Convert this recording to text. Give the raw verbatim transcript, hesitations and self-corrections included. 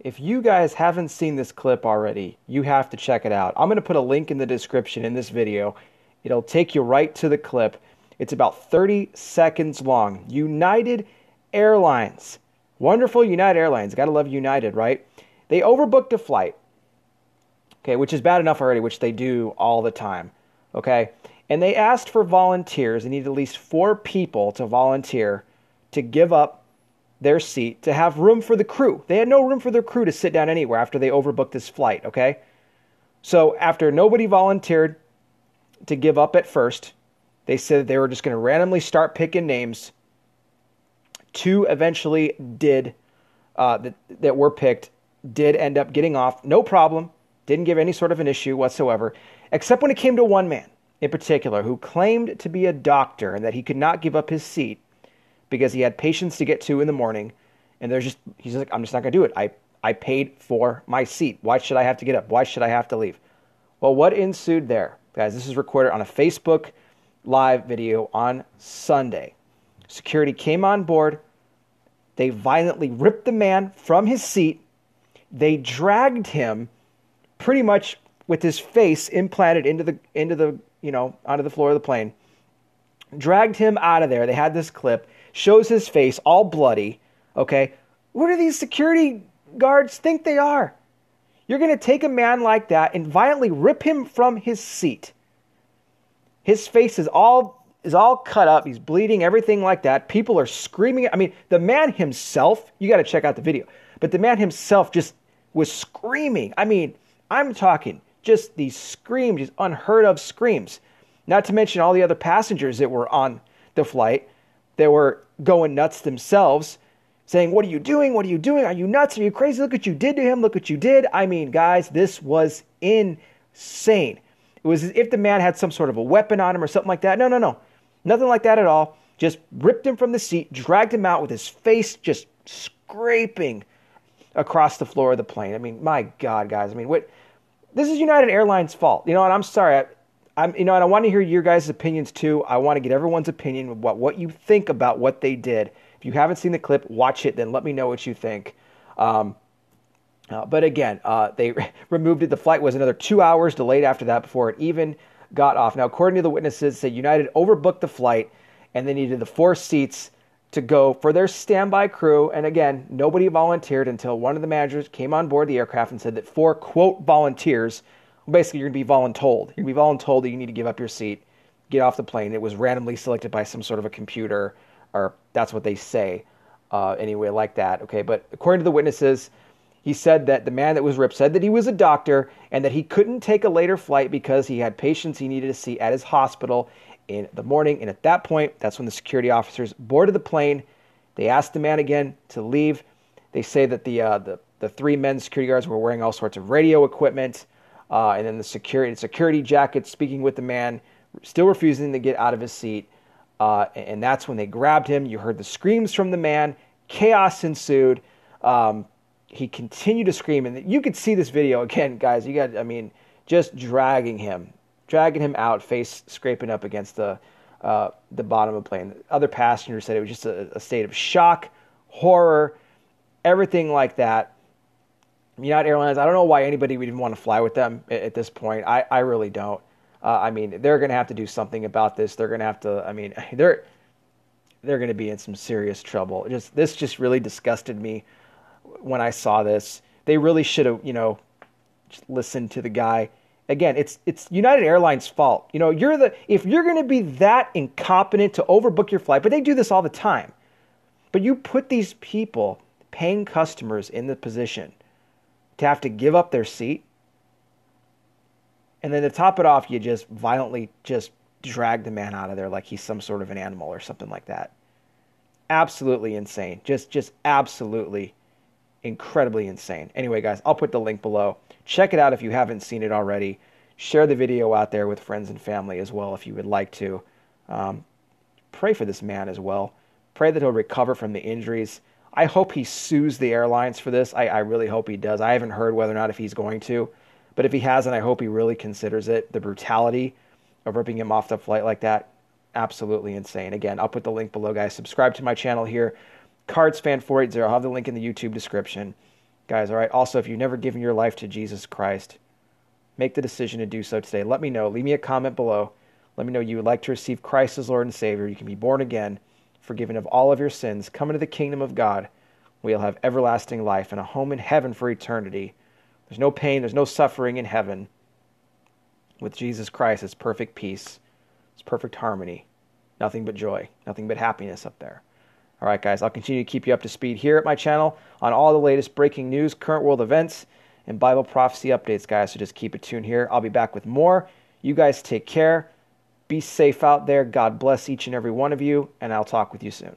If you guys haven't seen this clip already, you have to check it out. I'm going to put a link in the description in this video. It'll take you right to the clip. It's about thirty seconds long. United Airlines. Wonderful United Airlines. Gotta love United, right? They overbooked a flight, okay, which is bad enough already, which they do all the time, okay? And they asked for volunteers. They needed at least four people to volunteer to give up their seat to have room for the crew. They had no room for their crew to sit down anywhere after they overbooked this flight, okay? So after nobody volunteered to give up at first, they said they were just going to randomly start picking names. Two eventually did, uh, that, that were picked, did end up getting off. No problem. Didn't give any sort of an issue whatsoever, except when it came to one man in particular who claimed to be a doctor and that he could not give up his seat because he had patients to get to in the morning. And there's just, he's just like, I'm just not going to do it. I, I paid for my seat. Why should I have to get up? Why should I have to leave? Well, what ensued there? Guys, this is recorded on a Facebook live video on Sunday. Security came on board. They violently ripped the man from his seat. They dragged him pretty much with his face implanted into the, into the, you know, onto the floor of the plane, dragged him out of there. They had this clip, shows his face all bloody. Okay. What do these security guards think they are? You're going to take a man like that and violently rip him from his seat. His face is all, is all cut up. He's bleeding, everything like that. People are screaming. I mean, the man himself, you got to check out the video, but the man himself just was screaming. I mean, I'm talking just these screams, these unheard of screams, not to mention all the other passengers that were on the flight that were going nuts themselves, saying, what are you doing? What are you doing? Are you nuts? Are you crazy? Look what you did to him. Look what you did. I mean, guys, this was insane. It was as if the man had some sort of a weapon on him or something like that. No, no, no. Nothing like that at all. Just ripped him from the seat, dragged him out with his face just scraping across the floor of the plane. I mean, my God, guys. I mean, what? This is United Airlines' fault. You know, and I'm sorry. I, I'm, you know, and I want to hear your guys' opinions too. I want to get everyone's opinion of what, what you think about what they did. If you haven't seen the clip, watch it, then let me know what you think. Um, uh, but again, uh, they removed it. The flight was another two hours delayed after that before it even got off. Now, according to the witnesses, said United overbooked the flight and they needed the four seats to go for their standby crew. And again, nobody volunteered until one of the managers came on board the aircraft and said that four, quote, volunteers, well, basically you're going to be voluntold. You're going to be voluntold that you need to give up your seat, get off the plane. It was randomly selected by some sort of a computer, or that's what they say, uh, anyway, like that. Okay, but according to the witnesses, he said that the man that was ripped said that he was a doctor and that he couldn't take a later flight because he had patients he needed to see at his hospital in the morning. And at that point, that's when the security officers boarded the plane. They asked the man again to leave. They say that the uh, the, the three men security guards were wearing all sorts of radio equipment, uh, and then the security security jackets, speaking with the man, still refusing to get out of his seat. Uh, and that's when they grabbed him. You heard the screams from the man. Chaos ensued. Um, he continued to scream, and you could see this video again, guys. You got, I mean, just dragging him. dragging him out, face scraping up against the uh, the bottom of the plane. Other passengers said it was just a, a state of shock, horror, everything like that. United Airlines, I don't know why anybody would even want to fly with them at, at this point. I, I really don't. Uh, I mean, they're going to have to do something about this. They're going to have to, I mean, they're they're going to be in some serious trouble. Just this just really disgusted me when I saw this. They really should have, you know, just listened to the guy. Again, it's it's United Airlines' fault. You know, you're the if you're going to be that incompetent to overbook your flight, but they do this all the time. But you put these people, paying customers, in the position to have to give up their seat, and then to top it off, you just violently just drag the man out of there like he's some sort of an animal or something like that. Absolutely insane. Just just absolutely incredibly insane. Anyway, guys, I'll put the link below. Check it out if you haven't seen it already. Share the video out there with friends and family as well if you would like to. Um, pray for this man as well. Pray that he'll recover from the injuries. I hope he sues the airlines for this. I, I really hope he does. I haven't heard whether or not if he's going to, but if he hasn't, I hope he really considers it. The brutality of ripping him off the flight like that, absolutely insane. Again, I'll put the link below, guys. Subscribe to my channel here, Cards Fan four eighty. I'll have the link in the YouTube description. guys, all right? Also, if you've never given your life to Jesus Christ, make the decision to do so today. Let me know. Leave me a comment below. Let me know you would like to receive Christ as Lord and Savior. You can be born again, forgiven of all of your sins, come into the kingdom of God. We'll have everlasting life and a home in heaven for eternity. There's no pain. There's no suffering in heaven. With Jesus Christ, it's perfect peace. It's perfect harmony. Nothing but joy. Nothing but happiness up there. All right, guys, I'll continue to keep you up to speed here at my channel on all the latest breaking news, current world events, and Bible prophecy updates, guys. So just keep it tuned here. I'll be back with more. You guys take care. Be safe out there. God bless each and every one of you, and I'll talk with you soon.